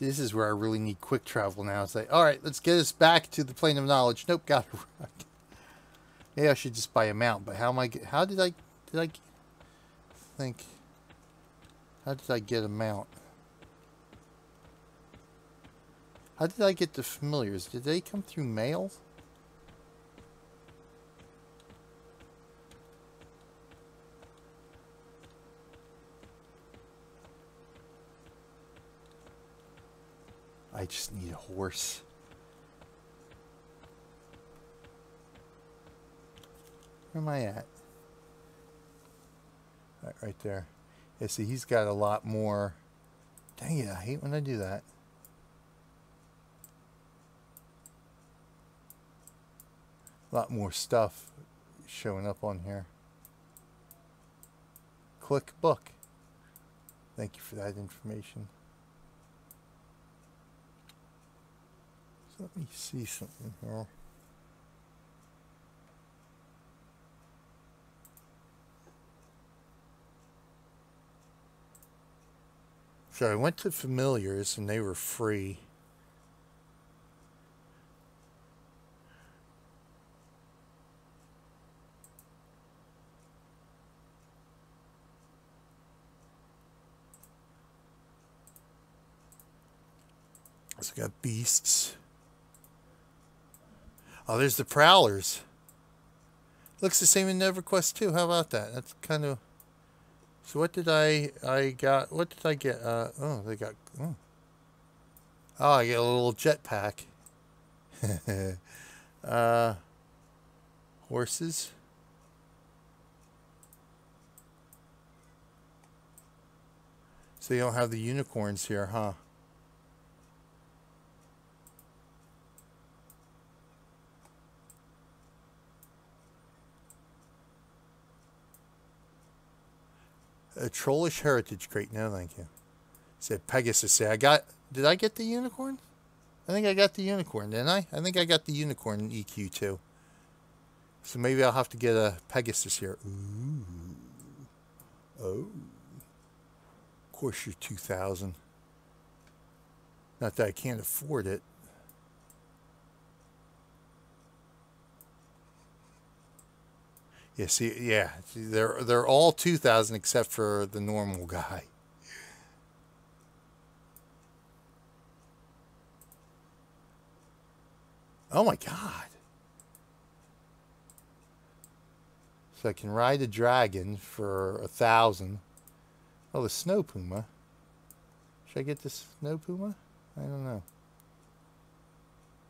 See, this is where I really need quick travel now. It's like, all right, let's get us back to the Plane of Knowledge. Nope, got it right. Maybe I should just buy a mount, but how am I? How did I think? How did I get a mount? How did I get the familiars? Did they come through mail? I just need a horse. Where am I at? Right there. Yeah, see, he's got a lot more. Dang it, I hate when I do that. A lot more stuff showing up on here. Click book. Thank you for that information. So let me see something here. So I went to familiars and they were free. So I got beasts. Oh, there's the prowlers. Looks the same in EverQuest 2. How about that? That's kind of. So what did I got? What did I get? Oh, they got. Oh, I get a little jetpack. Horses. So you don't have the unicorns here, huh? A trollish heritage crate. No, thank you. Said Pegasus. Say, I got. Did I get the unicorn? I think I got the unicorn, didn't I? I think I got the unicorn in EQ too. So maybe I'll have to get a Pegasus here. Ooh. Oh. Of course, you're 2,000. Not that I can't afford it. Yeah, see, yeah, they're all 2,000 except for the normal guy. Oh my God! So I can ride a dragon for 1,000. Oh, the snow puma. Should I get the snow puma? I don't know.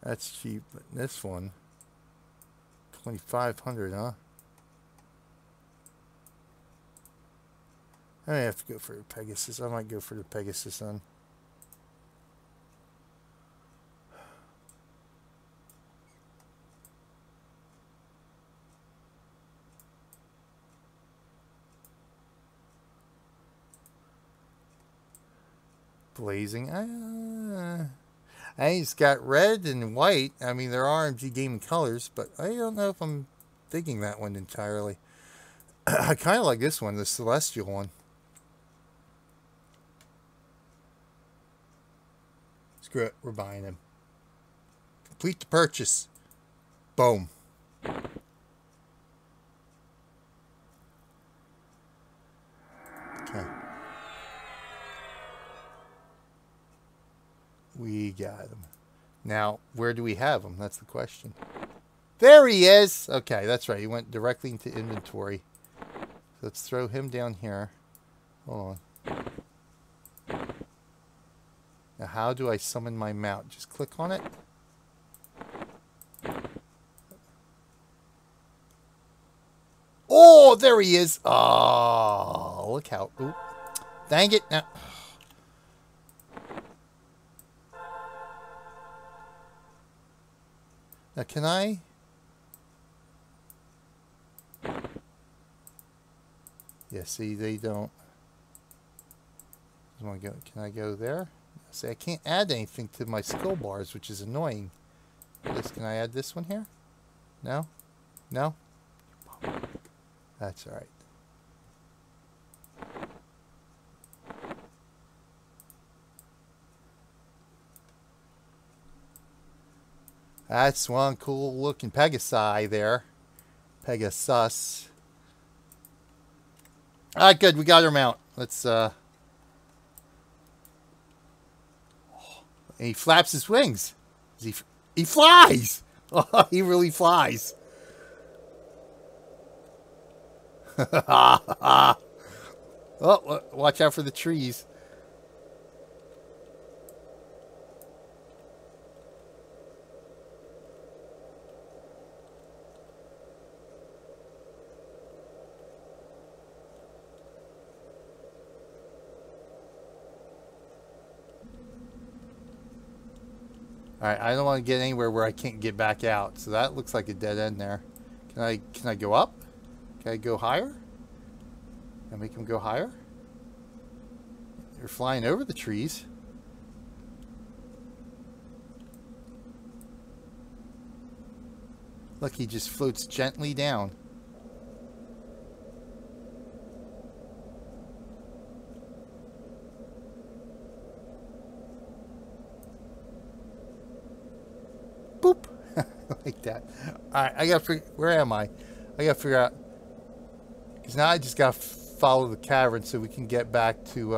That's cheap, but this one, 2,500, huh? I may have to go for the Pegasus. I might go for the Pegasus on. Blazing. I just got red and white. I mean, they're RMG game colors, but I don't know if I'm digging that one entirely. I kind of like this one, the Celestial one. Screw it, we're buying him. Complete the purchase. Boom. Okay. We got him. Now, where do we have him? That's the question. There he is! Okay, that's right. He went directly into inventory. Let's throw him down here. Hold on. Now, how do I summon my mount? Just click on it. Oh, there he is. Oh, look how. Ooh. Dang it. Now. Now, can I? Yeah, see, they don't. Can I go there? See, I can't add anything to my skill bars, which is annoying. This, can I add this one here? No? No? That's all right. That's one cool looking Pegasi there. Pegasus. Alright, good. We got her mount. Let's, he flaps his wings. He flies! Oh, he really flies. Oh, watch out for the trees. Alright, I don't want to get anywhere where I can't get back out. So that looks like a dead end there. Can I go up? Can I go higher? Can I make him go higher? They're flying over the trees. Look, he just floats gently down. Boop! Like that. Alright, I gotta figure... Where am I? I gotta figure out... Because now I just gotta follow the cavern so we can get back to,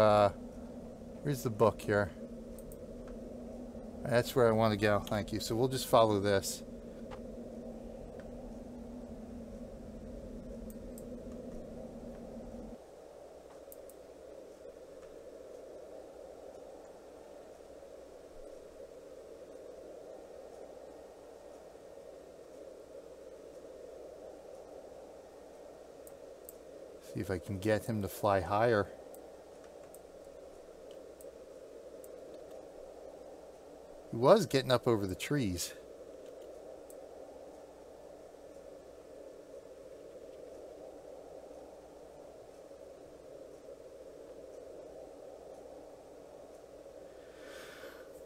Here's the book here. That's where I want to go. Thank you. So we'll just follow this. See if I can get him to fly higher. He was getting up over the trees.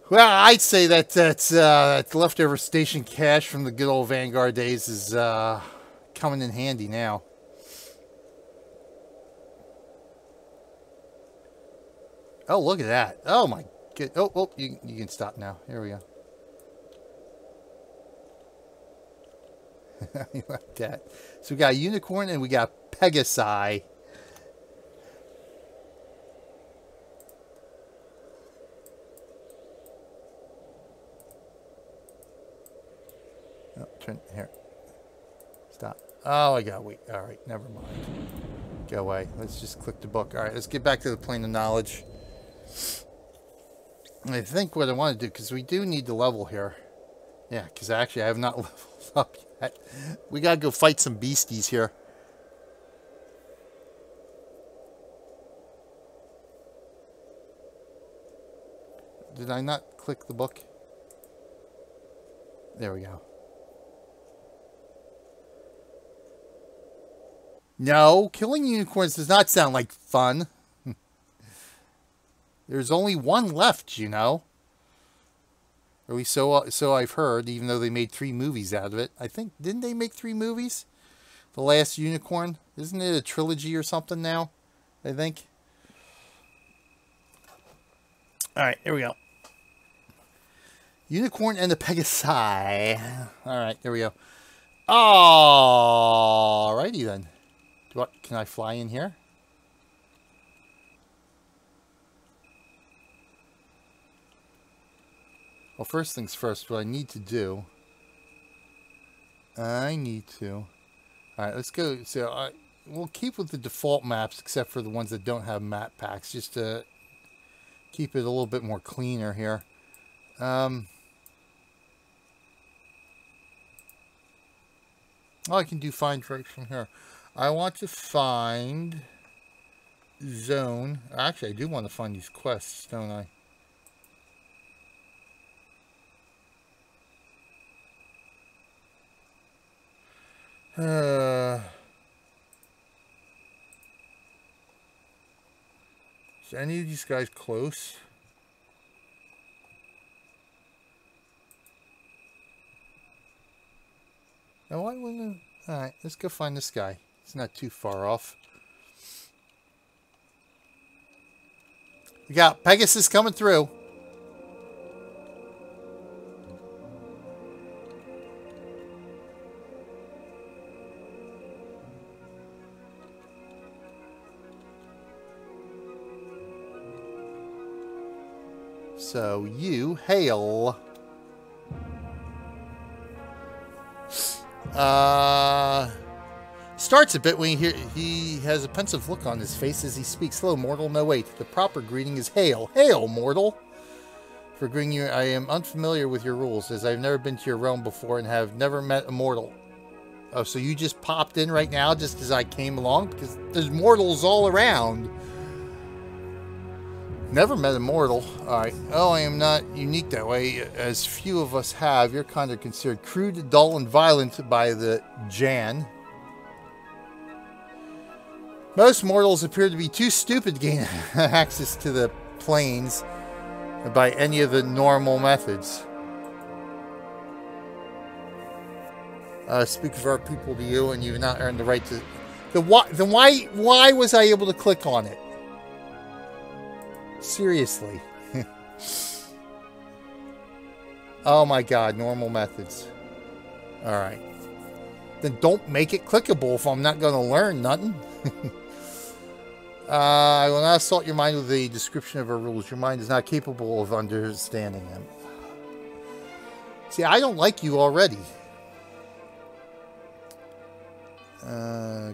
Well, I'd say that that leftover station cash from the good old Vanguard days is coming in handy now. Oh, look at that. Oh, my good. Oh, oh, you can stop now. Here we go. You like that. So we got a unicorn and we got Pegasi. Oh, turn here. Stop. Oh, I gotta wait. All right, never mind. Go away. Let's just click the book. All right, let's get back to the plane of knowledge. I think what I want to do, because we do need to level here. Yeah, because actually I have not leveled up yet. We got to go fight some beasties here. Did I not click the book? There we go. No, killing unicorns does not sound like fun. There's only one left, you know. Or at least so I've heard, even though they made 3 movies out of it. I think, didn't they make 3 movies? The Last Unicorn? Isn't it a trilogy or something now? I think. Alright, here we go. Unicorn and the Pegasi. Alright, there we go. Alrighty then. Can I fly in here? Well, first things first, what I need to do, alright, let's go, so we'll keep with the default maps, except for the ones that don't have map packs, just to keep it a little bit more cleaner here. Oh, I can do find direction here. I want to find zone, actually I do want to find these quests, don't I? Is any of these guys close? Now why wouldn't I? Alright, let's go find this guy. It's not too far off. We got Pegasus coming through. So you hail. Starts a bit when you hear he has a pensive look on his face as he speaks. Hello, mortal. No, wait. The proper greeting is hail. Hail, mortal. For greeting you, I am unfamiliar with your rules, as I've never been to your realm before and have never met a mortal. Oh, so you just popped in right now just as I came along? Because there's mortals all around. Never met a mortal. Alright. Oh, I am not unique that way, as few of us have. Your kind are considered crude, dull, and violent by the Jan. Most mortals appear to be too stupid to gain access to the planes by any of the normal methods. Speak of our people to you, and you've not earned the right to... Then why was I able to click on it? Seriously. Oh my god, normal methods. Alright. Then don't make it clickable if I'm not going to learn nothing. I will not assault your mind with a description of our rules. Your mind is not capable of understanding them. See, I don't like you already.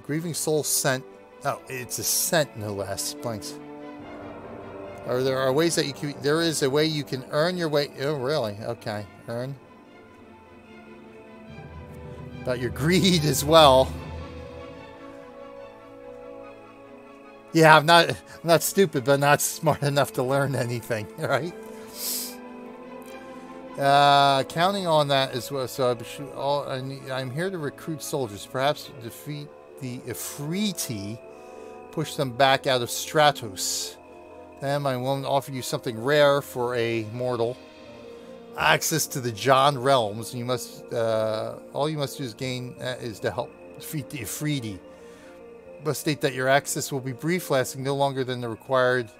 Grieving soul scent. Oh, it's a scent, no less. Blanks. Or there are ways that you can... There is a way you can earn your way... Oh, really? Okay. Earn. About your greed as well. Yeah, I'm not stupid, but not smart enough to learn anything, right? Counting on that as well. So I'm here to recruit soldiers. Perhaps defeat the Efreeti. Push them back out of Stratos. Then my woman offered you something rare for a mortal. Access to the John realms. You must, all you must do is gain, is to help defeat the Efreeti. Must state that your access will be brief, lasting no longer than the required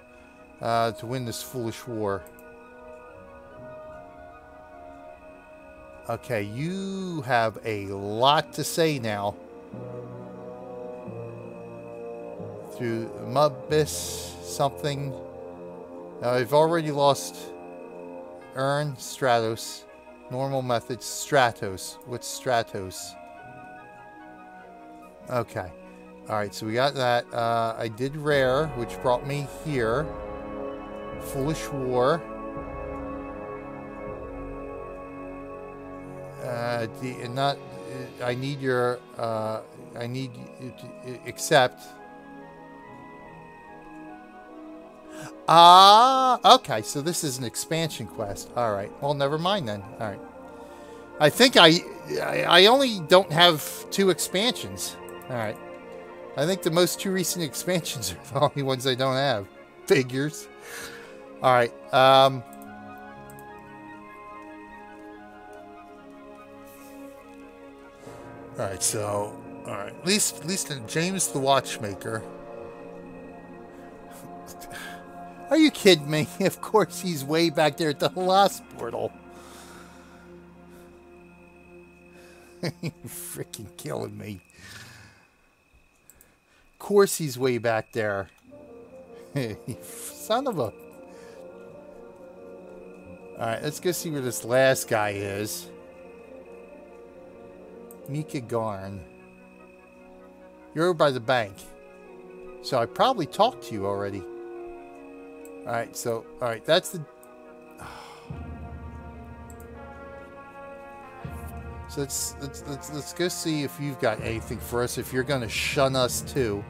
to win this foolish war. Okay, you have a lot to say now. Through Mubbis, something. I've already lost. Earn, Stratos. Normal method, Stratos. What's Stratos? Okay. Alright, so we got that. I did rare, which brought me here. Foolish War. I need your, I need you to accept. Ah, okay, so this is an expansion quest. Alright, well, never mind then. Alright. I think I only don't have 2 expansions. Alright. I think the most 2 recent expansions are the only ones I don't have. Figures. Alright, Alright, so... Alright, at least James the Watchmaker. Are you kidding me? Of course he's way back there at the Halas portal. You're freaking killing me. Of course he's way back there. Son of a... Alright, let's go see where this last guy is. Mika Garn. You're over by the bank. So I probably talked to you already. Alright, so... Alright, that's the... So let's go see if you've got anything for us, if you're gonna shun us too.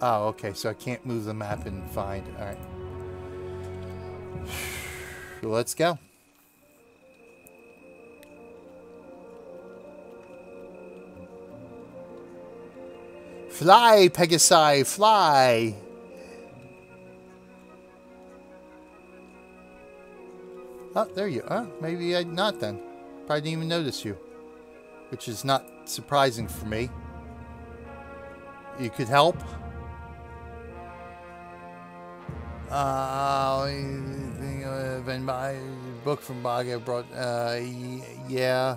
Oh, okay, so I can't move the map and find. Alright. Let's go. Fly, Pegasi, fly! Oh, there you are. Maybe I'd not then. Probably didn't even notice you. Which is not surprising for me. You could help? Anything, my book from Baga brought, yeah.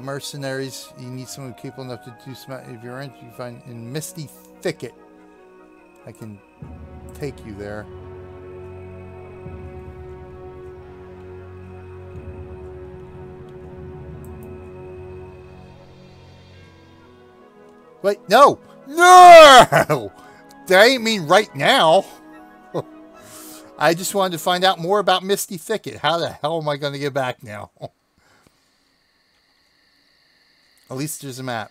Mercenaries, you need someone capable enough to do some of your range. You find in Misty Thicket. I can take you there. Wait, no! No! That ain't mean right now. I just wanted to find out more about Misty Thicket. How the hell am I going to get back now? At least there's a map.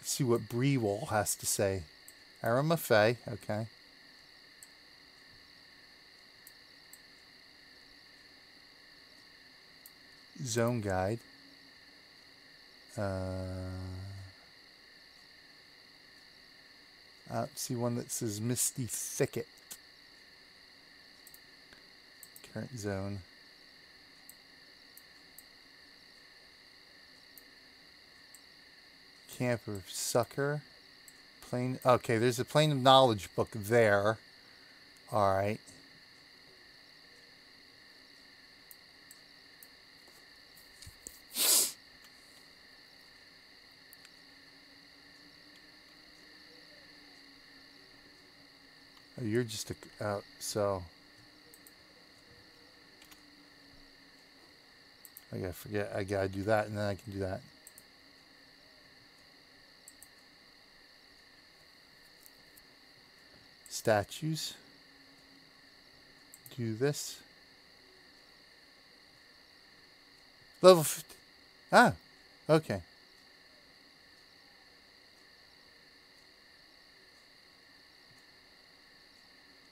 Let's see what Brewall has to say. Aramafe, okay. Zone guide. I see one that says Misty Thicket. Current zone. Camp of Sucker. Plane. Okay, there's a Plane of Knowledge book there. Alright. Oh, you're just out, so. I gotta forget, I gotta do that, and then I can do that. Statues. Do this. Level 50. Ah, okay.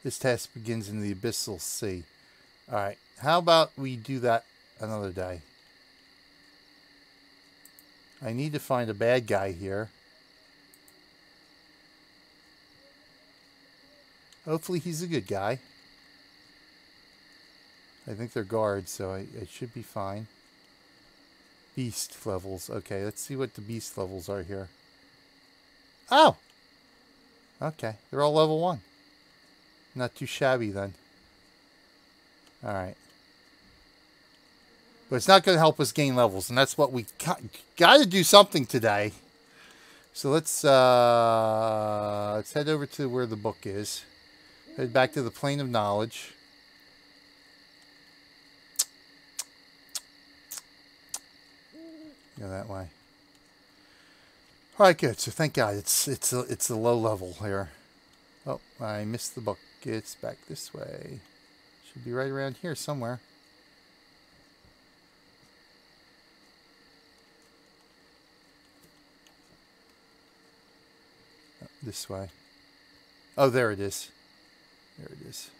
This task begins in the Abyssal Sea. Alright, how about we do that another day? I need to find a bad guy here. Hopefully he's a good guy. I think they're guards, so I should be fine. Beast levels. Okay, let's see what the beast levels are here. Oh! Okay, they're all level 1. Not too shabby then. Alright. But it's not going to help us gain levels. And that's what we got to do something today. So let's head over to where the book is. Head back to the Plane of Knowledge. Go that way. Alright, good. So thank God it's a low level here. Oh, I missed the book. It's back this way. Should be right around here somewhere. Oh, this way. Oh, there it is. There it is.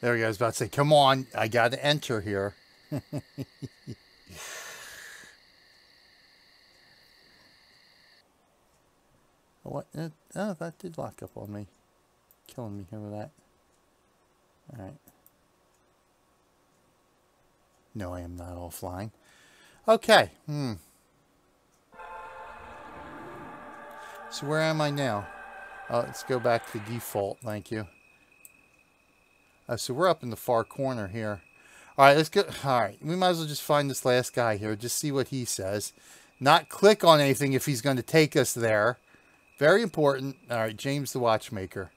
There we go. I was about to say, come on, I got to enter here. What? Oh, that did lock up on me. Killing me here with that. Alright. No, I am not offline. Okay. So where am I now? Oh, let's go back to default. Thank you. So we're up in the far corner here. All right, let's go. All right, we might as well just find this last guy here. Just see what he says. Not click on anything if he's going to take us there. Very important. All right, James the Watchmaker.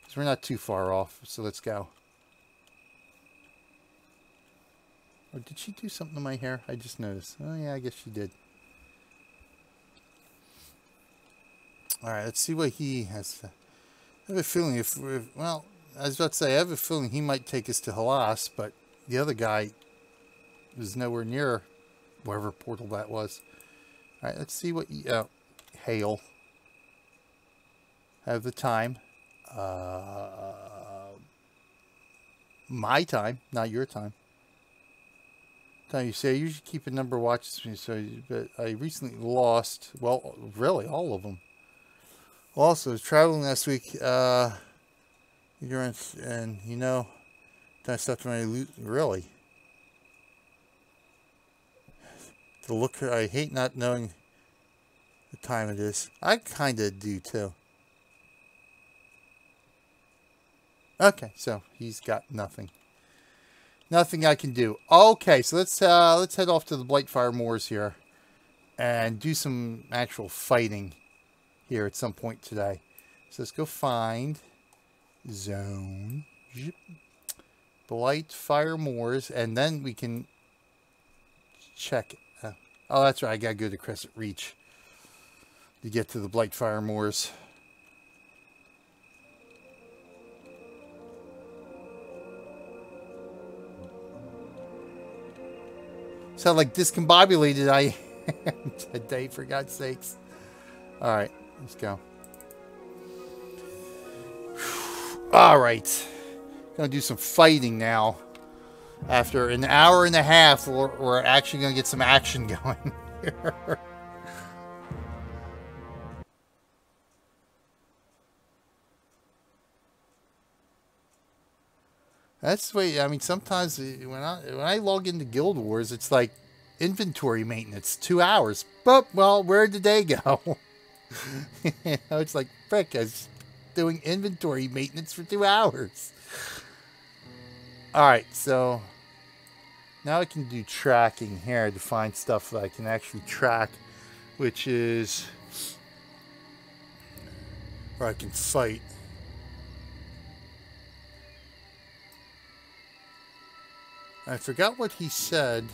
Because we're not too far off, so let's go. Oh, did she do something to my hair? I just noticed. Oh, yeah, I guess she did. All right, let's see what he has. I have a feeling if well... I was about to say, I have a feeling he might take us to Halas, but the other guy was nowhere near wherever portal that was. All right, let's see what... hail. Have the time. My time, not your time. Time you say, I usually keep a number of watches for me, so, but I recently lost, well, really, all of them. Also, I was traveling last week, and you know, That's not my loot, really. The look, I hate not knowing the time it is. I kind of do, too. Okay, so he's got nothing. Nothing I can do. Okay, so let's head off to the Blightfire Moors here and do some actual fighting here at some point today. So let's go find zone Blightfire Moors, and then we can check. Oh, that's right. I gotta go to Crescent Reach to get to the Blightfire Moors. Sound like discombobulated I am today, for God's sakes. All right, let's go. All right, gonna do some fighting now. After an hour and a half, we're actually gonna get some action going here. That's the way, I mean, sometimes when I log into Guild Wars, it's like inventory maintenance, 2 hours. But, well, where'd the day go? You know, it's like, frick, I was doing inventory maintenance for 2 hours. Alright, so now I can do tracking here to find stuff that I can actually track, which is where I can fight. I forgot what he said.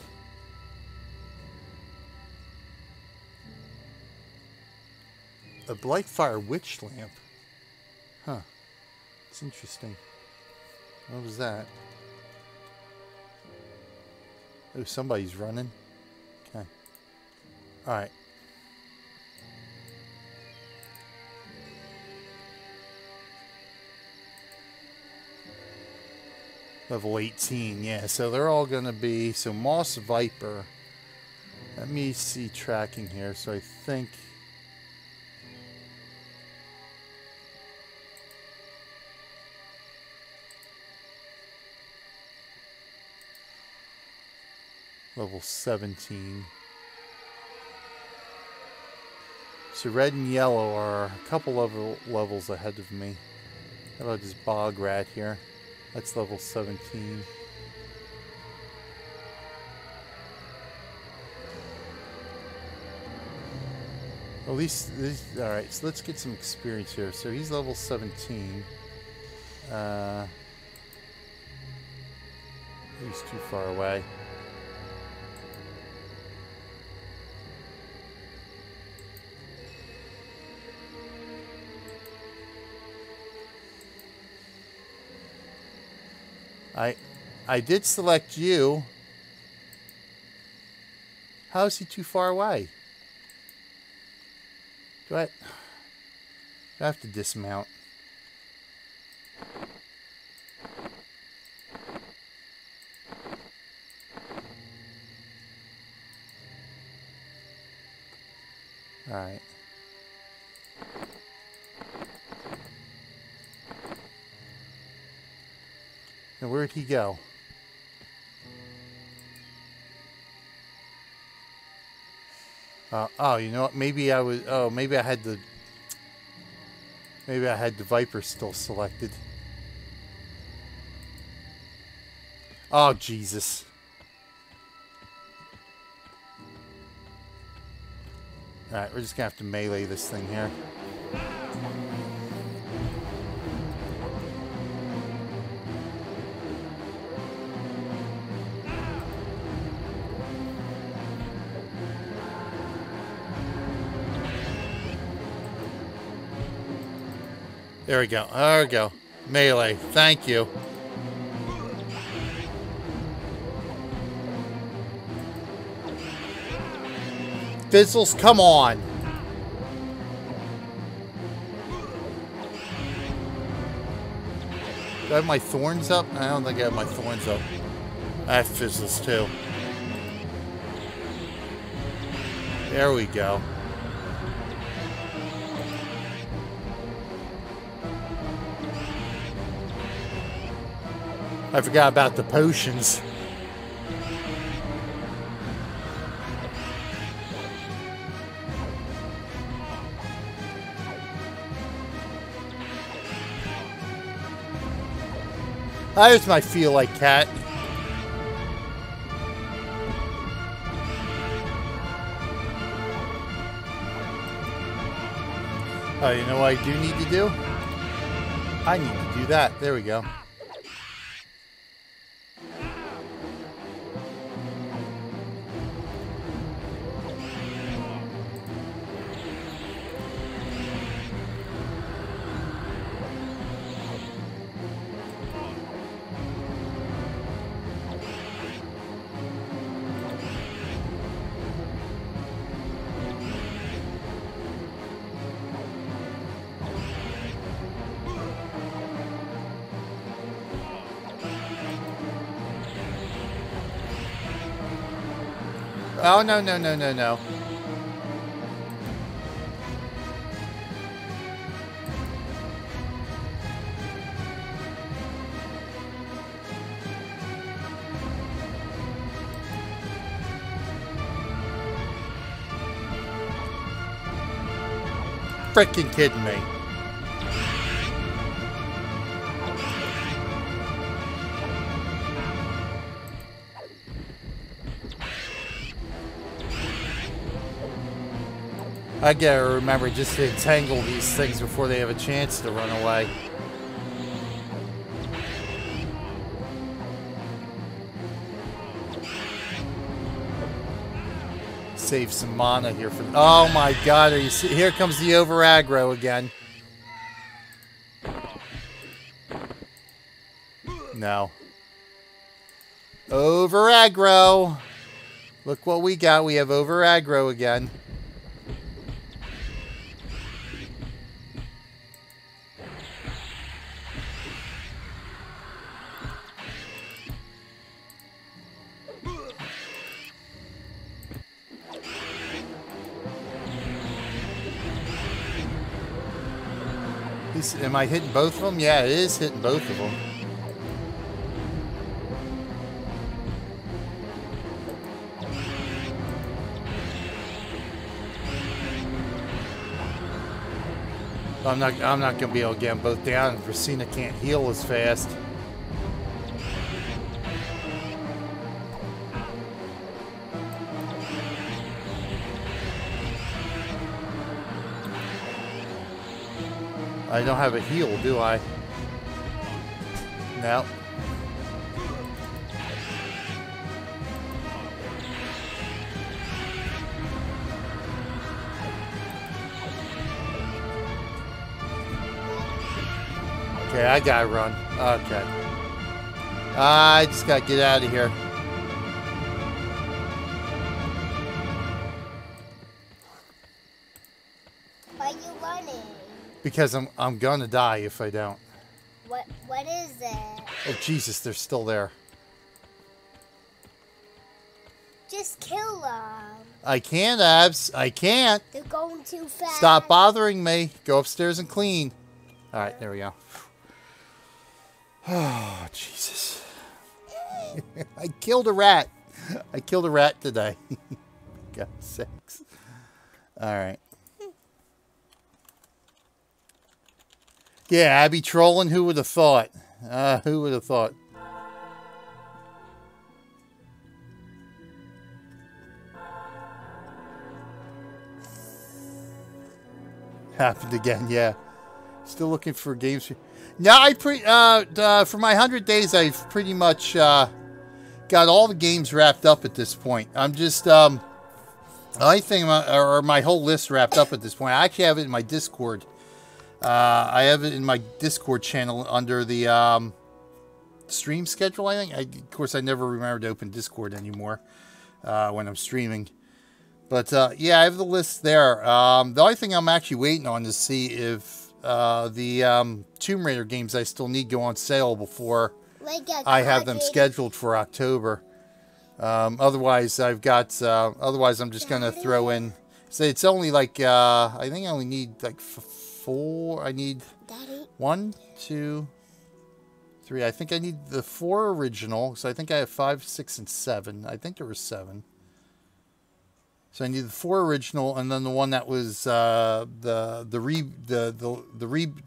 A Blightfire witch lamp. Huh. It's interesting. What was that? Oh, somebody's running. Okay. Alright. Level 18, yeah, so they're all going to be, so Moss Viper, let me see tracking here, so I think, level 17, so red and yellow are a couple of levels ahead of me. How about this bog rat here? That's level 17. At least, alright, so let's get some experience here. So he's level 17. He's too far away. I did select you. How is he too far away? Do I have to dismount? All right. Now, where'd he go? Oh, you know what? Maybe I was. Oh, maybe I had the. Maybe I had the Viper still selected. Oh, Jesus. All right, we're just gonna have to melee this thing here. There we go. There we go. Melee. Thank you. Fizzles, come on. Do I have my thorns up? I don't think I have my thorns up. I have fizzles too. There we go. I I forgot about the potions. I just might feel like cat. Oh, you know what I do need to do? I need to do that. There we go. Oh, no, no, no, no, no. Freaking kidding me. I gotta remember just to entangle these things before they have a chance to run away. Save some mana here for. Oh my God! Are you? Here comes the over aggro again. No. Over aggro. Look what we got. We have over aggro again. Am I hitting both of them? Yeah, it is hitting both of them. I'm not gonna be able to get them both down. Bracina can't heal as fast. I don't have a heal, do I? No. Okay, I gotta run. Okay. I just gotta get out of here. Because I'm gonna die if I don't. What is it? Oh Jesus, they're still there. Just kill them. I can't, Abs. I can't. They're going too fast. Stop bothering me. Go upstairs and clean. All right, there we go. Oh Jesus! I killed a rat. I killed a rat today. Got six. All right. Yeah, Abby trolling. Who would have thought? Who would have thought? Happened again. Yeah. Still looking for games. No, I for my 100 days, I've pretty much got all the games wrapped up at this point. I'm just I think my whole list wrapped up at this point. I actually have it in my Discord. I have it in my Discord channel under the stream schedule, I think. Of course, I never remember to open Discord anymore when I'm streaming. But, yeah, I have the list there. The only thing I'm actually waiting on is to see if the Tomb Raider games I still need go on sale before I have them scheduled for October. Otherwise, I've got... otherwise, I'm just going to throw in... So it's only like... I think I only need like... I need 1, 2, 3. I think I need the 4 original, so I think I have 5, 6, and 7. I think there were 7. So I need the 4 original, and then the one that was the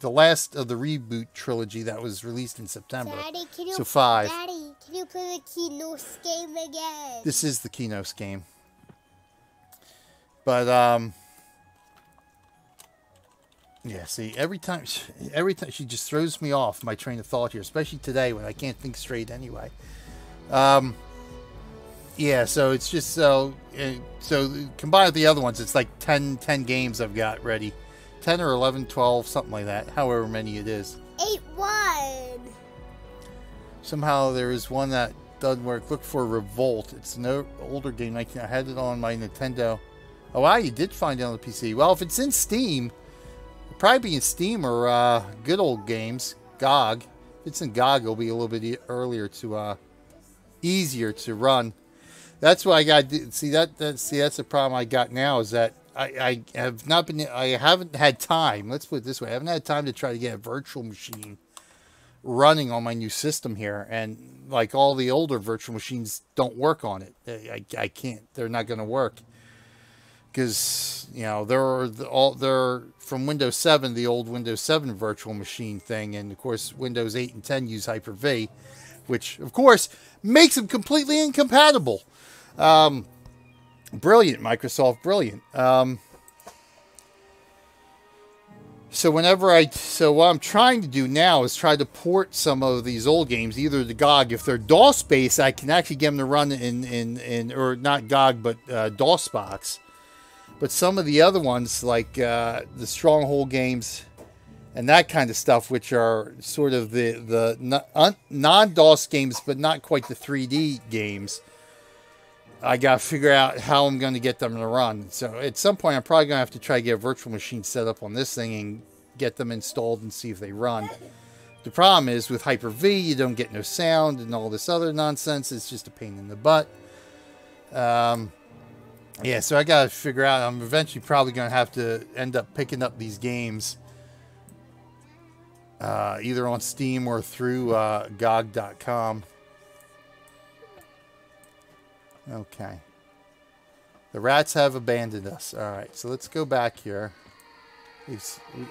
last of the reboot trilogy that was released in September. Daddy, can you, so 5. Daddy, can you play the Keynotes game again? This is the Keynotes game, but yeah. See, every time she just throws me off my train of thought here, especially today when I can't think straight anyway. Yeah, so it's just so combined with the other ones, it's like 10 games I've got ready. 10 or 11, 12, something like that, however many it is. 8-1! Somehow there is one that doesn't work. Look for Revolt. It's an older game. I had it on my Nintendo. Oh, wow, you did find it on the PC. Well, if it's in Steam, it'll probably be in Steam or Good Old Games, GOG. If it's in GOG, it'll be a little bit earlier to, easier to run. That's why I got, see that's the problem I got now, is that I have not been, I haven't had time, let's put it this way, I haven't had time to try to get a virtual machine running on my new system here, and like all the older virtual machines don't work on it. I can't, they're not going to work, because, you know, they're from Windows 7, the old Windows 7 virtual machine thing, and of course Windows 8 and 10 use Hyper-V, which of course makes them completely incompatible. Brilliant, Microsoft, brilliant. So what I'm trying to do now is try to port some of these old games, either to GOG. If they're DOS-based, I can actually get them to run in or not GOG, but DOSBox. But some of the other ones, like the Stronghold games and that kind of stuff, which are sort of the non-DOS games, but not quite the 3D games, I got to figure out how I'm going to get them to run. So at some point, I'm probably going to have to try to get a virtual machine set up on this thing and get them installed and see if they run. The problem is with Hyper-V, you don't get no sound and all this other nonsense. It's just a pain in the butt. Yeah, so I got to figure out. I'm eventually probably going to have to end up picking up these games either on Steam or through GOG.com. Okay. The rats have abandoned us. All right, so let's go back here.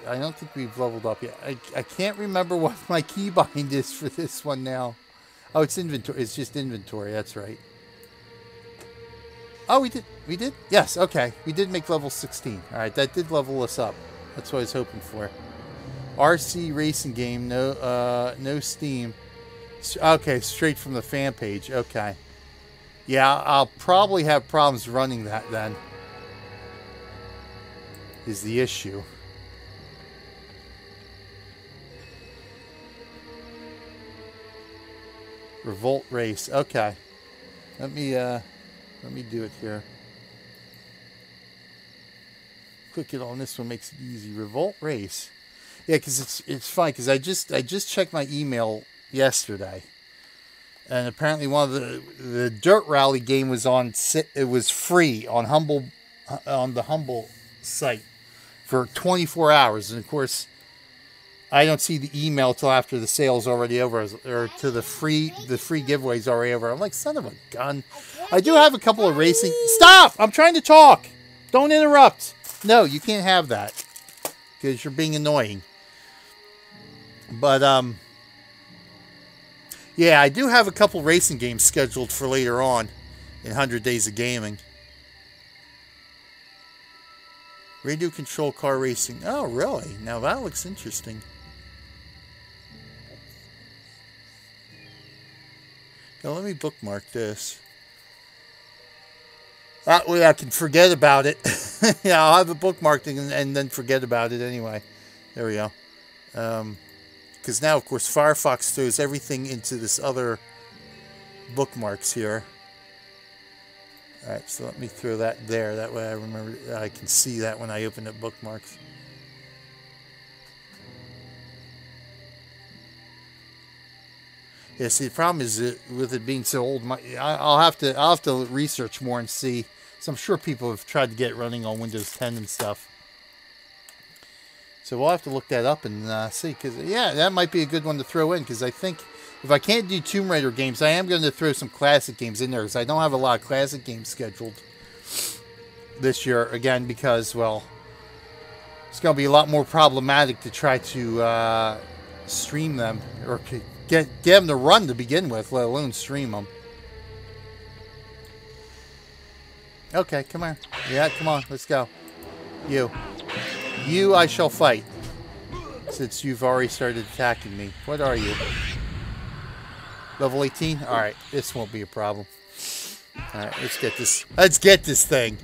I don't think we've leveled up yet. I can't remember what my keybind is for this one now. Oh, it's inventory. It's just inventory. That's right. Oh, we did. We did? Yes, okay. We did make level 16. All right, that did level us up. That's what I was hoping for. RC Racing Game. No, no Steam. Okay, straight from the fan page. Okay. Yeah, I'll probably have problems running that then, is the issue. Revolt Race, okay. Let me do it here. Click it on this one, makes it easy. Revolt Race. Yeah, because it's fine, because I just checked my email yesterday. And apparently one of the Dirt Rally game was on, it was free on Humble, on the Humble site for 24 hours. And of course, I don't see the email till after the sale's already over, or to the free giveaway's already over. I'm like, son of a gun. I do have a couple of racing. Stop! I'm trying to talk. Don't interrupt. No, you can't have that, because you're being annoying. But yeah, I do have a couple racing games scheduled for later on in 100 Days of Gaming. Radio Control Car Racing. Oh, really? Now that looks interesting. Now let me bookmark this. That way I can forget about it. Yeah, I'll have it bookmarked and then forget about it anyway. There we go. Because now, of course, Firefox throws everything into this other bookmarks here. All right, so let me throw that there. That way I remember, I can see that when I open up bookmarks. Yeah, see, the problem is that with it being so old, I'll have to research more and see. So I'm sure people have tried to get it running on Windows 10 and stuff. So we'll have to look that up and see, because yeah, that might be a good one to throw in, because I think If I can't do Tomb Raider games, I am going to throw some classic games in there, because I don't have a lot of classic games scheduled this year, again, because, well, it's going to be a lot more problematic to try to stream them, or get them to run to begin with, let alone stream them. Okay, come here. Yeah, come on, let's go. You. You I shall fight. Since you've already started attacking me. What are you? Level 18? Alright, this won't be a problem. Alright, let's get this. Let's get this thing.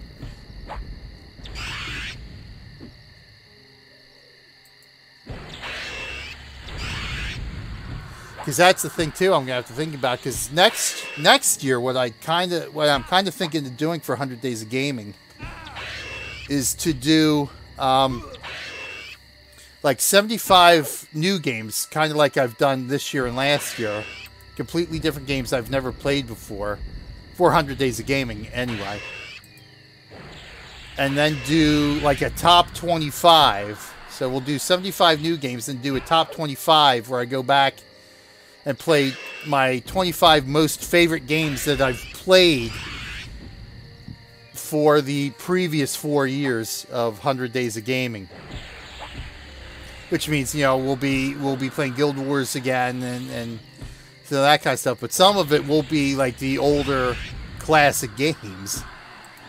Because that's the thing too I'm gonna have to think about, because next year what I'm kinda thinking of doing for 100 Days of Gaming is to do like 75 new games, kind of like I've done this year and last year. Completely different games I've never played before. 400 Days of Gaming, anyway. And then do like a top 25. So we'll do 75 new games and do a top 25 where I go back and play my 25 most favorite games that I've played for the previous 4 years of 100 Days of Gaming. Which means, you know, we'll be playing Guild Wars again and so that kind of stuff. But some of it will be like the older classic games.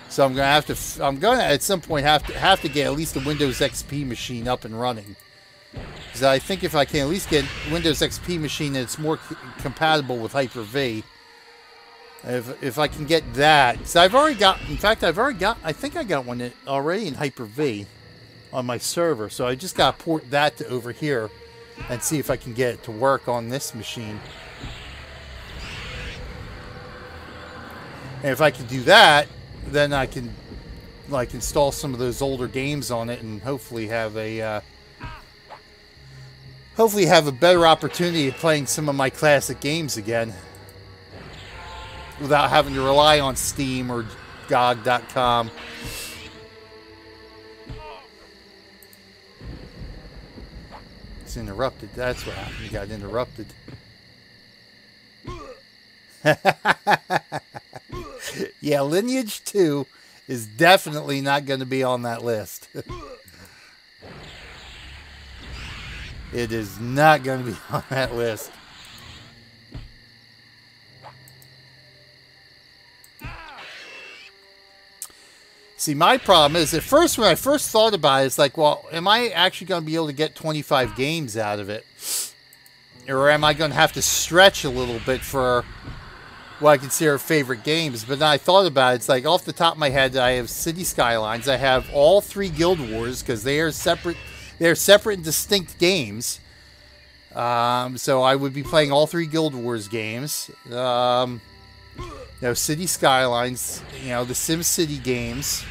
So I'm gonna have to at some point have to get at least the Windows XP machine up and running. Because I think if I can at least get Windows XP machine that's more compatible with Hyper-V. If I can get that, so I've already got. In fact, I think I got one already in Hyper-V on my server, so I just gotta port that to over here and see if I can get it to work on this machine. And if I can do that, then I can like install some of those older games on it and hopefully have a better opportunity of playing some of my classic games again without having to rely on Steam or GOG.com. It's interrupted. That's what happened. You got interrupted. Yeah, Lineage 2 is definitely not going to be on that list. It is not going to be on that list. See, my problem is, at first, when I first thought about it, it's like, well, am I actually going to be able to get 25 games out of it? Or am I going to have to stretch a little bit for what I consider favorite games? But then I thought about it, it's like, off the top of my head, I have City Skylines, I have all three Guild Wars, because they are separate and distinct games. So I would be playing all three Guild Wars games. You know, City Skylines, you know, the SimCity games,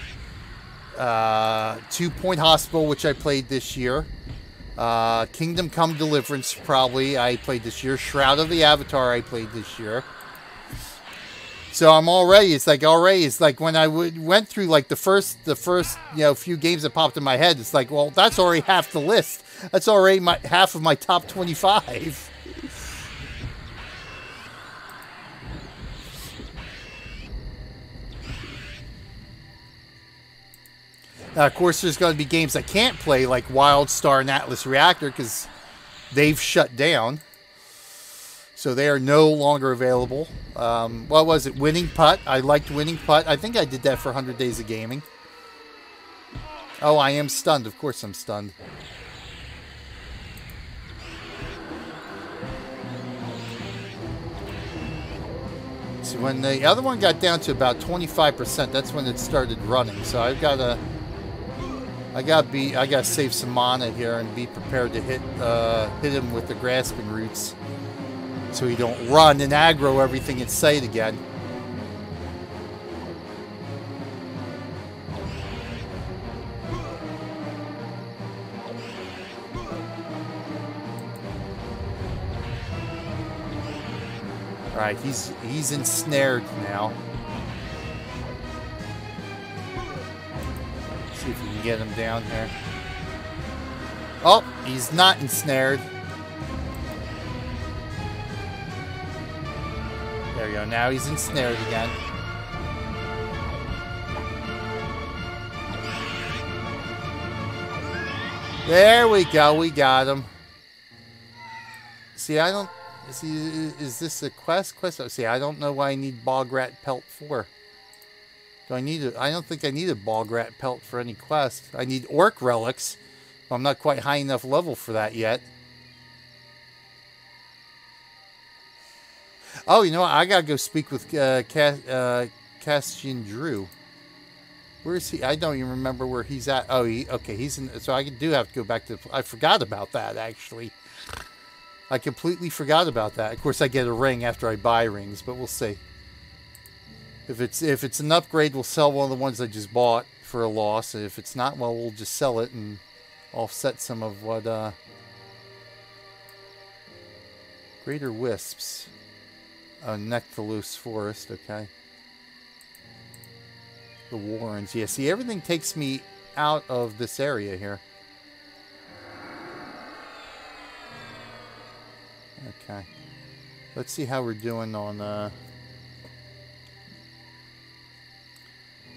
2 Point Hospital, which I played this year, Kingdom Come Deliverance, probably, I played this year, Shroud of the Avatar, I played this year. So I'm already, it's like when I went through like the first, you know, few games that popped in my head, it's like, well, that's already half the list. That's already half of my top 25. Now, of course, there's going to be games I can't play, like Wildstar and Atlas Reactor, because they've shut down. So they are no longer available. What was it? Winning Putt. I liked Winning Putt. I think I did that for 100 Days of Gaming. Oh, I am stunned. Of course I'm stunned. So when the other one got down to about 25%, that's when it started running. So I've got to... I gotta save some mana here and be prepared to hit him with the grasping roots, so he don't run and aggro everything in sight again. All right, he's ensnared now. If we can get him down here. Oh, he's not ensnared. There we go. Now he's ensnared again. There we go. We got him. See, I don't... See, is this a quest? Oh, see, I don't know why I need Bog Rat Pelt for. Do I need it? I don't think I need a Bog Rat Pelt for any quest. I need Orc Relics. I'm not quite high enough level for that yet. Oh, you know what? I gotta go speak with Cassian Drew. Where is he? I don't even remember where he's at. Oh, okay. He's in. So I do have to go back to. I forgot about that actually. I completely forgot about that. Of course, I get a ring after I buy rings, but we'll see. If it's an upgrade, we'll sell one of the ones I just bought for a loss. And if it's not, well, we'll just sell it and offset some of what. Greater Wisps. Nektulos Forest, okay. The Warrens. Yeah, see, everything takes me out of this area here. Okay. Let's see how we're doing on...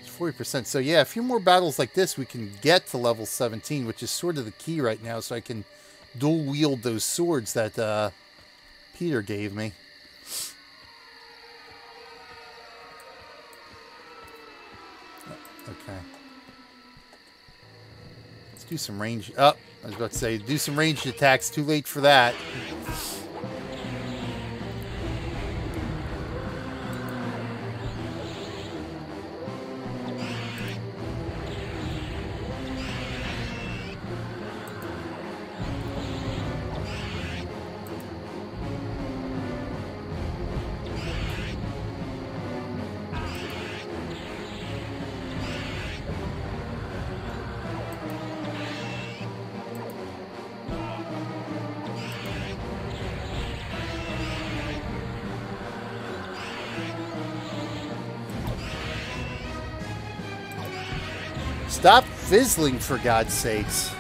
It's 40%. So, yeah, a few more battles like this, we can get to level 17, which is sort of the key right now, so I can dual wield those swords that Peter gave me. Okay. Let's do some range... Oh, I was about to say, do some ranged attacks. Too late for that. Stop fizzling, for God's sakes.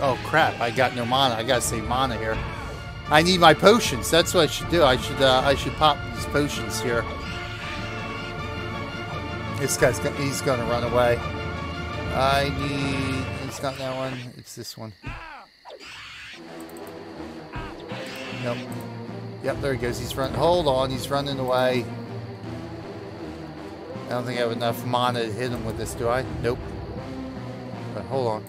Oh, crap. I got no mana. I gotta save mana here. I need my potions. That's what I should do. I should pop these potions here. This guy's gonna, he's gonna run away. I need... It's not that one. It's this one. Nope. Yep, there he goes. He's running. Hold on. He's running away. I don't think I have enough mana to hit him with this, do I? Nope. But hold on.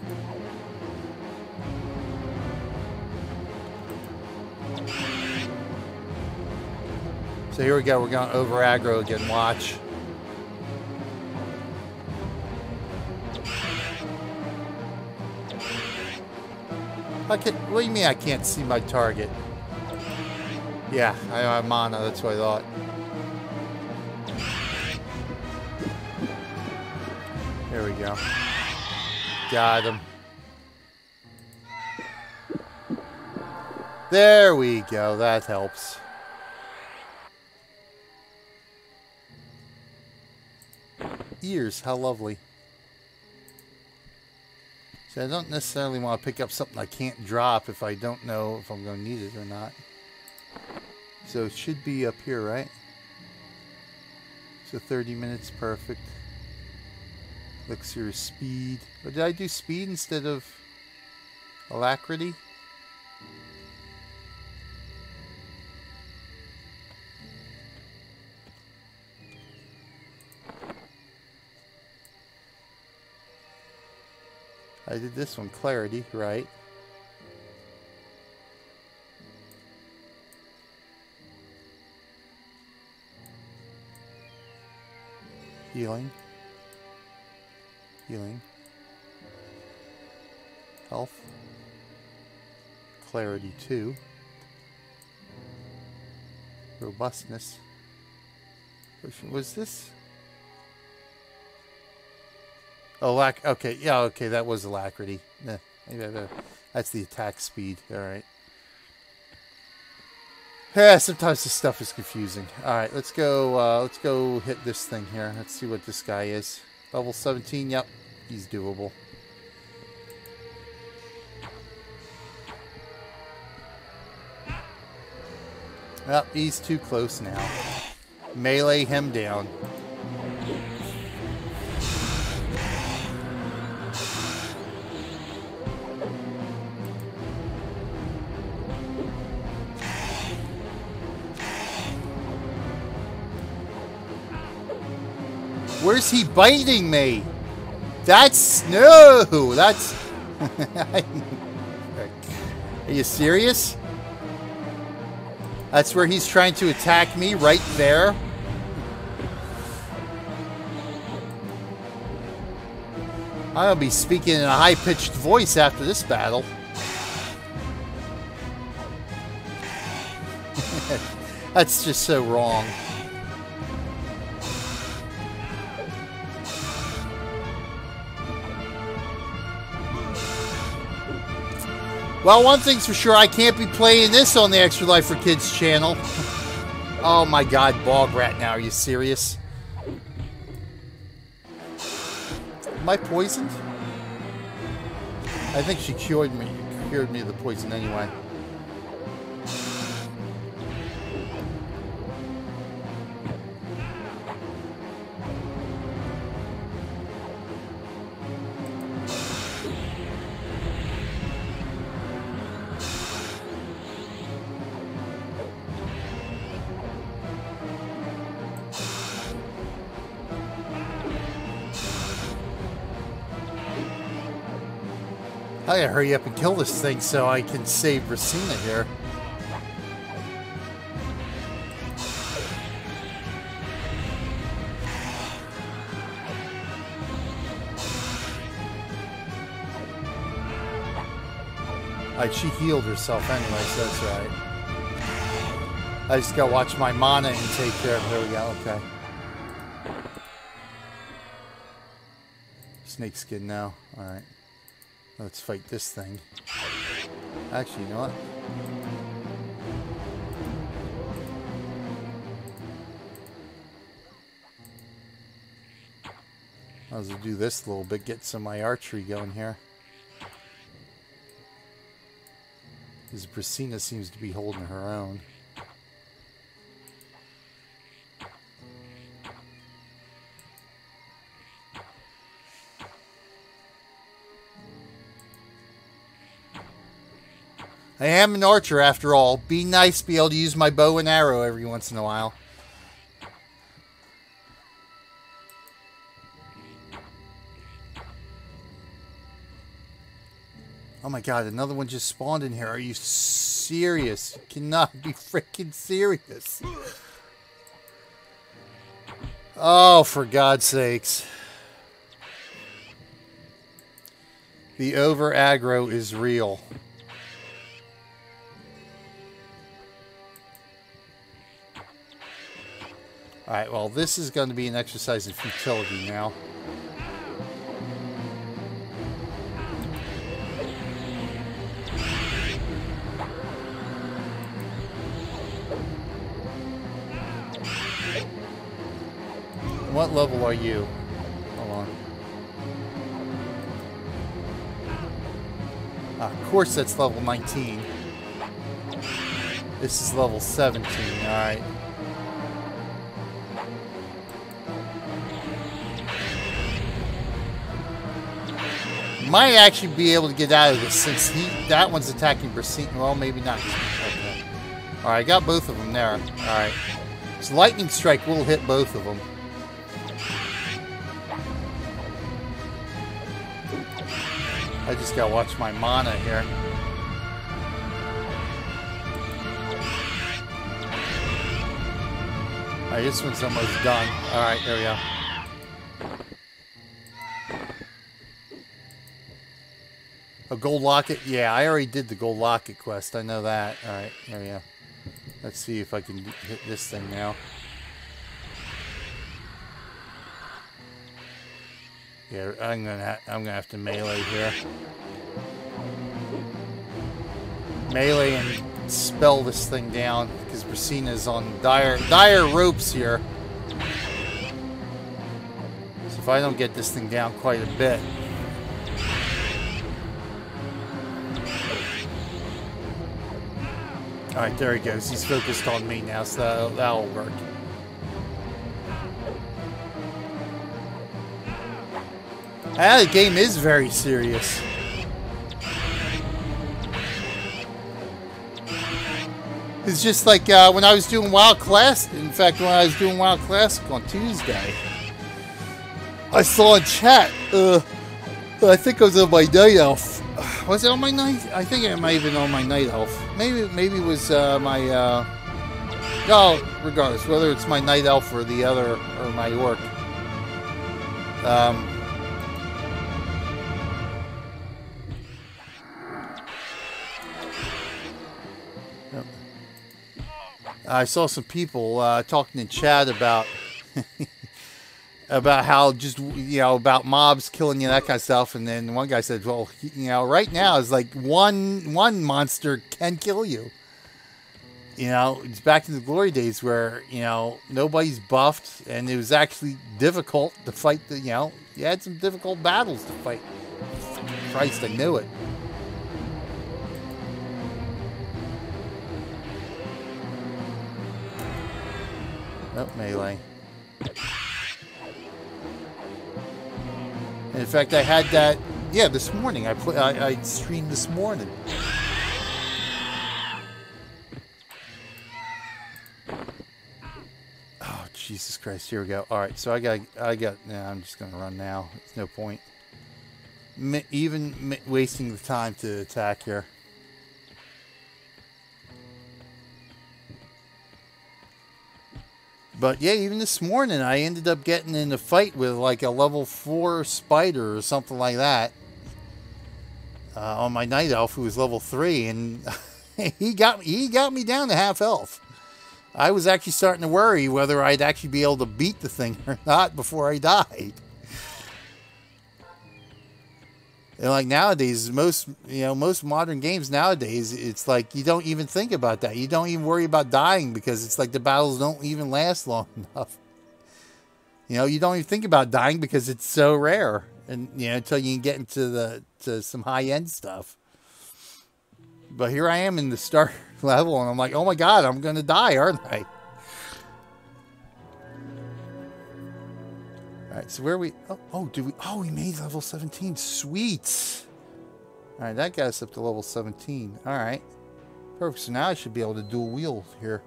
So here we go. We're going over aggro again. Watch. I can, what do you mean I can't see my target? Yeah, I don't have mana. That's what I thought. There we go. Got him. There we go. That helps. Ears. How lovely. See, I don't necessarily want to pick up something I can't drop if I don't know if I'm going to need it or not. So it should be up here, right? So 30 minutes. Perfect. Elixir speed. Or did I do speed instead of alacrity? I did this one, clarity, right? Healing. Healing, health, clarity 2, robustness. Was this? Oh, okay, yeah, okay, that was alacrity. Nah, that's the attack speed. All right. Yeah, sometimes this stuff is confusing. All right, let's go hit this thing here. Let's see what this guy is. Level 17, yep, he's doable. Well, he's too close now. Melee him down. Where's he biting me? That's... No! That's... Are you serious? That's where he's trying to attack me, right there. I'll be speaking in a high-pitched voice after this battle. That's just so wrong. Well, one thing's for sure, I can't be playing this on the Extra Life for Kids channel. Oh my god, bog rat now, are you serious? Am I poisoned? I think she cured me of the poison anyway. I gotta hurry up and kill this thing so I can save Bracina here. Alright, she healed herself anyway, so that's right. I just gotta watch my mana and take care of it. There we go, okay. Snakeskin now, alright. Let's fight this thing. Actually, you know what? I'll just do this a little bit, get some of my archery going here. Because Bracina seems to be holding her own. I am an archer, after all. Be nice to be able to use my bow and arrow every once in a while. Oh my god, another one just spawned in here. Are you serious? You cannot be freaking serious. Oh, for God's sakes. The over aggro is real. Alright, well, this is going to be an exercise in futility now. What level are you? Hold on. Of course that's level 19. This is level 17, alright. Might actually be able to get out of this since that one's attacking Bracina. Well, maybe not. Okay. Alright, I got both of them there. Alright. So Lightning Strike will hit both of them. I just gotta watch my mana here. Alright, this one's almost done. Alright, there we go. A gold locket? Yeah, I already did the gold locket quest. I know that. Alright, there we go. Let's see if I can hit this thing now. Yeah, I'm gonna have to melee here. Melee and spell this thing down because Bracina's on dire ropes here. So if I don't get this thing down quite a bit. Alright, there he goes. He's focused on me now, so that'll work. Ah, the game is very serious. It's just like when I was doing Wild Classic. In fact, when I was doing Wild Classic on Tuesday, I saw in chat, I think I was on my Night Elf. Was it on my Night? I think it might have been on my Night Elf. Maybe it was my, no, regardless, whether it's my Night Elf or the other, or my Orc. I saw some people talking in chat about about how just, you know, about mobs killing you, that kind of stuff. And then one guy said, well, you know, right now it's like one monster can kill you. You know, it's back to the glory days where, you know, nobody's buffed and it was actually difficult to fight. The, you know, you had some difficult battles to fight. Christ, I knew it. Oh, melee. In fact, I had that. Yeah, this morning I streamed this morning. Oh, Jesus Christ! Here we go. All right, so I got. Nah, I'm just gonna run now. It's no point. Even wasting the time to attack here. But yeah, even this morning, I ended up getting in a fight with like a level 4 spider or something like that on my Night Elf, who was level 3, and he got me down to half health. I was actually starting to worry whether I'd actually be able to beat the thing or not before I died. And like nowadays, most modern games nowadays, it's like you don't even think about that. You don't even worry about dying because it's like the battles don't even last long enough. You know, you don't even think about dying because it's so rare, and you know, until you can get into to some high end stuff. But here I am in the start level, and I'm like, oh my God, I'm gonna die, aren't I? Alright, so where are we? We made level 17. Sweet! Alright, that got us up to level 17. Alright. Perfect, so now I should be able to dual wheel here.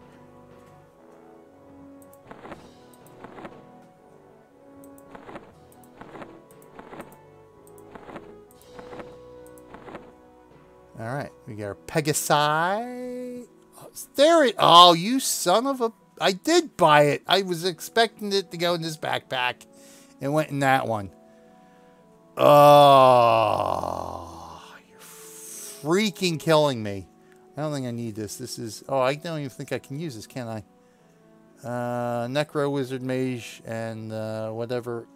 Alright, we got our Pegasi. Oh, there it! Oh, you son of a... I did buy it! I was expecting it to go in this backpack. It went in that one. Oh, you're freaking killing me. I don't think I need this. This is... Oh, I don't even think I can use this, can I? Necro, Wizard, Mage, and whatever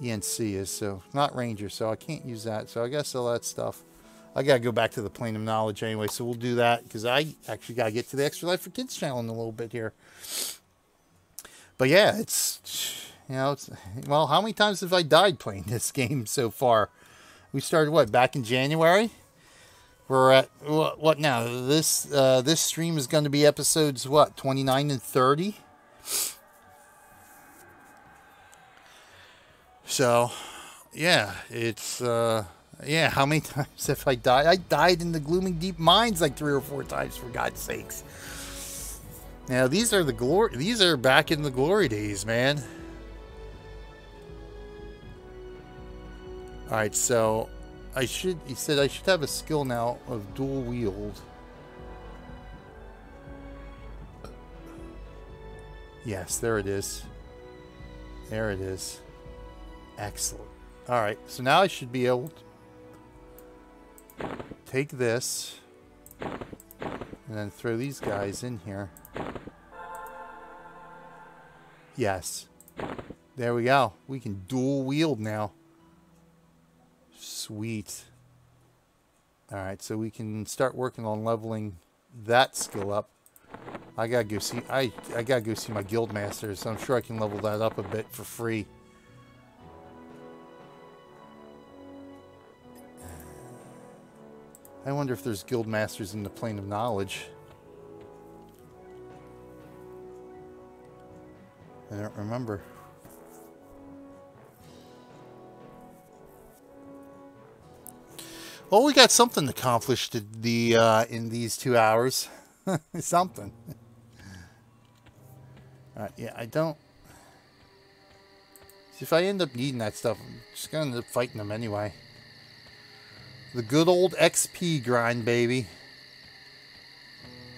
ENC is. So, not Ranger, so I can't use that. So, I guess all that stuff. I got to go back to the Plane of Knowledge anyway, so we'll do that. Because I actually got to get to the Extra Life for Kids channel in a little bit here. But yeah, it's... You know, it's, well, how many times have I died playing this game so far? We started, what, back in January? We're at, what now? This this stream is going to be episodes, what, 29 and 30? So, yeah, it's, yeah, how many times have I died? I died in the Glooming Deep Mines like 3 or 4 times, for God's sakes. Now, these are the glory, these are back in the glory days, man. Alright, so I should, he said I should have a skill now of dual wield. Yes, there it is. There it is. Excellent. Alright, so now I should be able to take this and then throw these guys in here. Yes. There we go. We can dual wield now. Sweet. Alright, so we can start working on leveling that skill up. I gotta go see I gotta go see my guild masters. I'm sure I can level that up a bit for free. I wonder if there's guild masters in the Plane of Knowledge. I don't remember. Well, we got something accomplished in these 2 hours. Something. All right, yeah, I don't... See, if I end up needing that stuff, I'm just going to end up fighting them anyway. The good old XP grind, baby.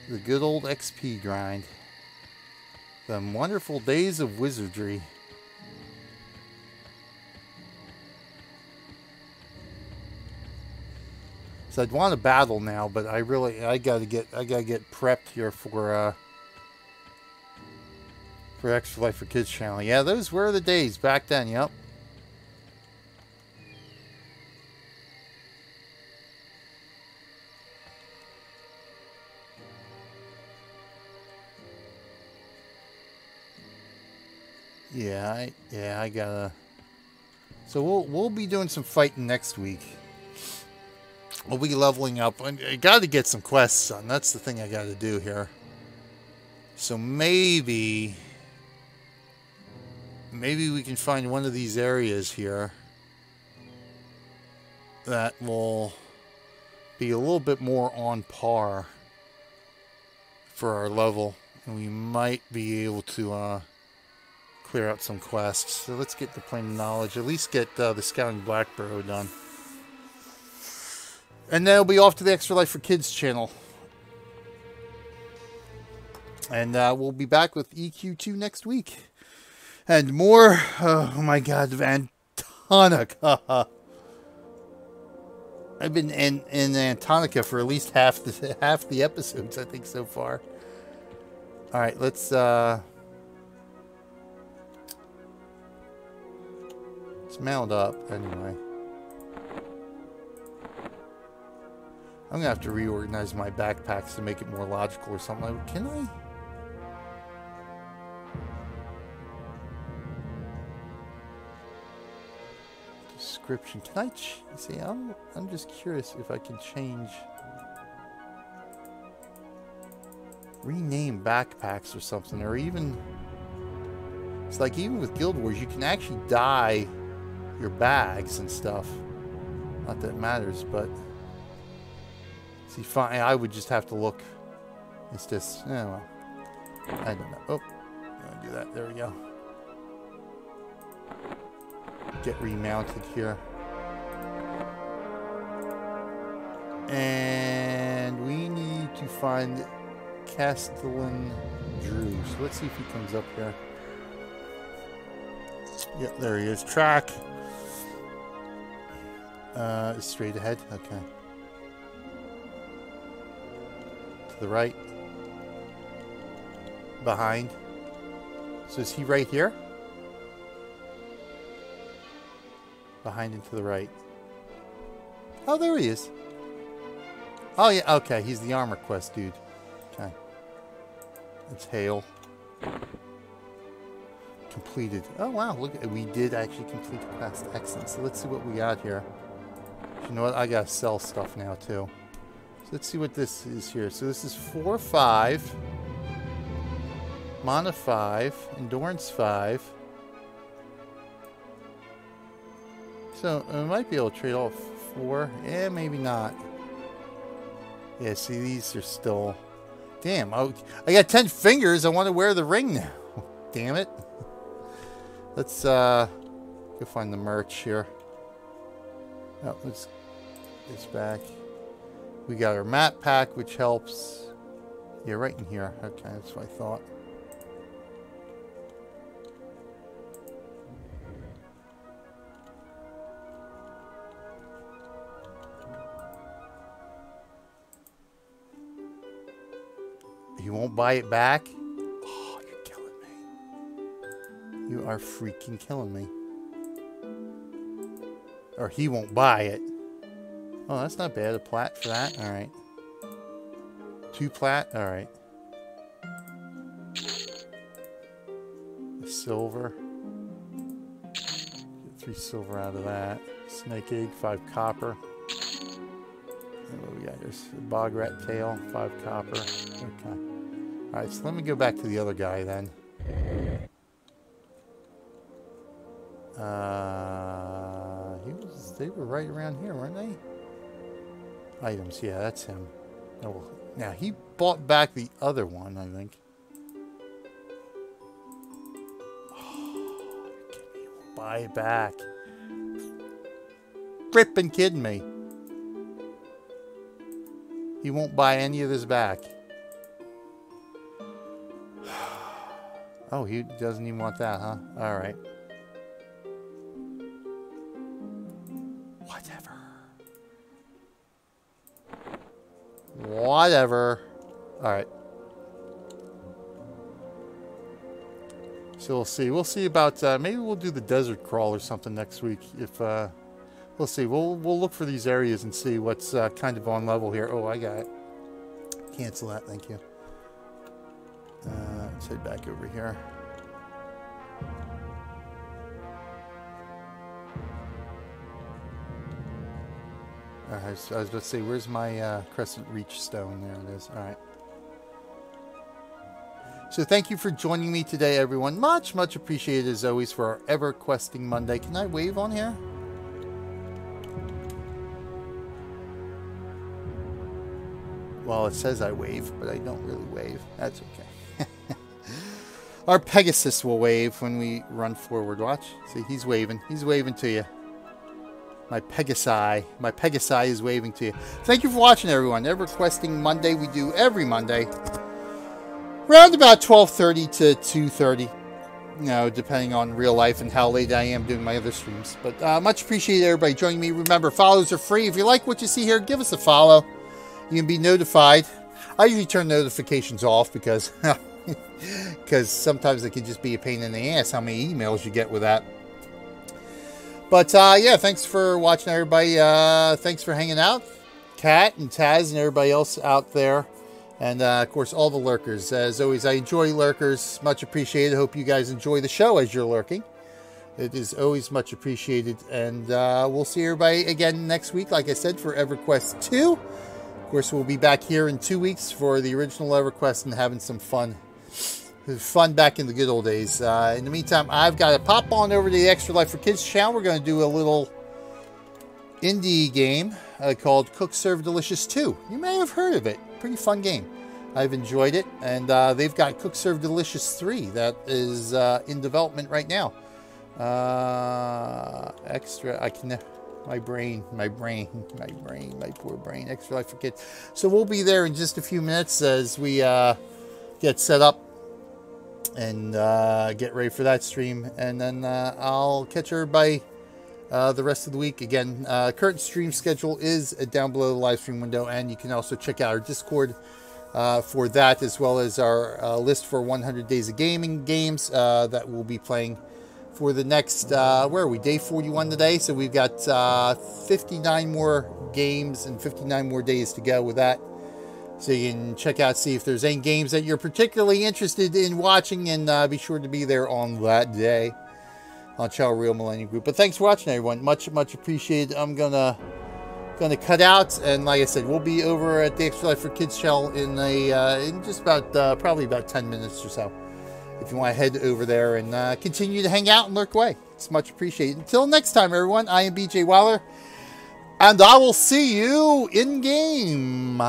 The good old XP grind. The wonderful days of wizardry. So I'd want to battle now, but I gotta get prepped here for Extra Life for Kids channel. Yeah, those were the days back then. Yep. Yeah, I gotta. So we'll be doing some fighting next week. We'll be leveling up. I got to get some quests done. That's the thing I got to do here. So maybe we can find one of these areas here that will be a little bit more on par for our level, and we might be able to clear out some quests. So let's get the Plane of Knowledge. At least get the Scouting Blackburrow done. And then we'll be off to the Extra Life for Kids channel. And we'll be back with EQ2 next week. And more... oh my god, Antonica. I've been in Antonica for at least half the episodes, I think, so far. Alright, let's mount up, anyway. I'm going to have to reorganize my backpacks to make it more logical or something. Like, can I? Description. Can I? See, I'm just curious if I can change. Rename backpacks or something. Or even... It's like even with Guild Wars, you can actually dye your bags and stuff. Not that it matters, but... See, fine, I would just have to look. It's just, anyway. I don't know. Oh, I'll do that. There we go. Get remounted here. And we need to find Castellan Drew. So let's see if he comes up here. Yep, there he is. Track. Straight ahead. Okay. The right behind. So is he right here? Behind and to the right. Oh, there he is. Oh yeah, okay, he's the armor quest dude. Okay. Let's hail. Completed. Oh wow, look, we did actually complete the quest. Excellent. So let's see what we got here. You know what? I gotta sell stuff now too. Let's see what this is here. So this is 4, 5. Mana 5. Endurance 5. So I might be able to trade off 4. Eh, maybe not. Yeah, see, these are still... Damn, I got 10 fingers. I want to wear the ring now. Damn it. Let's go find the merch here. Oh, let's get this back. We got our map pack, which helps. Yeah, right in here. Okay, that's what I thought. You won't buy it back? Oh, you're killing me. You are freaking killing me. Or he won't buy it. Oh, that's not bad. A plat for that? Alright. 2 plat? Alright. Silver. Get 3 silver out of that. Snake egg, 5 copper. And what we got here? Bog rat tail, 5 copper. Okay. All right, so let me go back to the other guy then. They were right around here, weren't they? Items, yeah, that's him. Now he bought back the other one, I think. Oh, you're kidding me. Buy back. Frippin' kidding me. He won't buy any of this back. Oh, he doesn't even want that, huh? All right. Whatever. All right. So we'll see. We'll see about maybe we'll do the desert crawl or something next week. If we'll see. We'll look for these areas and see what's kind of on level here. Oh, I got it. Cancel that. Thank you. Let's head back over here. I was about to say, where's my Crescent Reach stone? There it is. All right. So thank you for joining me today, everyone. Much, much appreciated, as always, for our EverQuesting Monday. Can I wave on here? Well, it says I wave, but I don't really wave. That's okay. Our Pegasus will wave when we run forward. Watch. See, he's waving. He's waving to you. My Pegasi is waving to you. Thank you for watching, everyone. EverQuesting Monday, we do every Monday, around about 12:30 to 2:30. You know, depending on real life and how late I am doing my other streams. But much appreciated, everybody joining me. Remember, follows are free. If you like what you see here, give us a follow. You can be notified. I usually turn notifications off because sometimes it can just be a pain in the ass how many emails you get with that. But, yeah, thanks for watching, everybody. Thanks for hanging out. Kat and Taz and everybody else out there. And, of course, all the lurkers. As always, I enjoy lurkers. Much appreciated. Hope you guys enjoy the show as you're lurking. It is always much appreciated. And we'll see everybody again next week, like I said, for EverQuest 2. Of course, we'll be back here in 2 weeks for the original EverQuest and having some fun. Fun back in the good old days. In the meantime, I've got to pop on over to the Extra Life for Kids channel. We're going to do a little indie game called Cook, Serve, Delicious 2. You may have heard of it. Pretty fun game. I've enjoyed it. And they've got Cook, Serve, Delicious 3 that is in development right now. My poor brain. Extra Life for Kids. So we'll be there in just a few minutes as we get set up and get ready for that stream, and then I'll catch everybody the rest of the week. Again, current stream schedule is down below the live stream window, and you can also check out our Discord for that, as well as our list for 100 days of gaming games that we'll be playing for the next, where are we, day 41 today, so we've got 59 more games and 59 more days to go with that. So you can check out, see if there's any games that you're particularly interested in watching, and be sure to be there on that day on Chow Real Millennium Group. But thanks for watching, everyone. Much, much appreciated. I'm gonna cut out, and like I said, we'll be over at the Extra Life for Kids channel in just about probably about 10 minutes or so. If you want to head over there and continue to hang out and lurk away, it's much appreciated. Until next time, everyone. I am BJ Wyler, and I will see you in game.